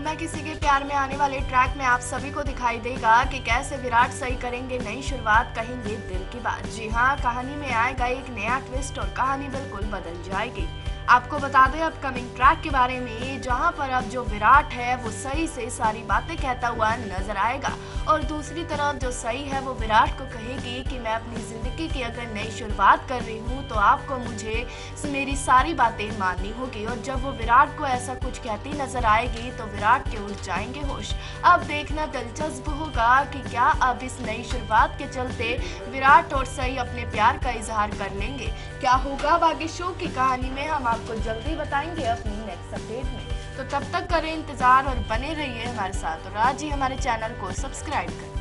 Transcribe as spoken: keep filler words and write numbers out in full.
तुम ना किसी के प्यार में आने वाले ट्रैक में आप सभी को दिखाई देगा कि कैसे विराट साई करेंगे नई शुरुआत, कहेंगे दिल की बात। जी हाँ, कहानी में आएगा एक नया ट्विस्ट और कहानी बिल्कुल बदल जाएगी। आपको बता दें अपकमिंग ट्रैक के बारे में, जहां पर अब जो विराट है वो साई से सारी बातें कहता हुआ नजर आएगा और दूसरी तरफ जो साई है वो विराट को कहेगी कि मैं अपनी जिंदगी की अगर नई शुरुआत कर रही हूं तो आपको मुझे मेरी सारी बातें माननी होगी। और जब वो विराट को ऐसा कुछ कहती नजर आएगी तो विराट के उठ जाएंगे होश। अब देखना दिलचस्प होगा कि क्या अब इस नई शुरुआत के चलते विराट और साई अपने प्यार का इजहार कर लेंगे। क्या होगा बाकी शो की कहानी में, हम आपको जल्दी बताएंगे अपनी नेक्स्ट अपडेट में। तो तब तक करें इंतजार और बने रहिए हमारे साथ, और आज ही हमारे चैनल को सब्सक्राइब करें।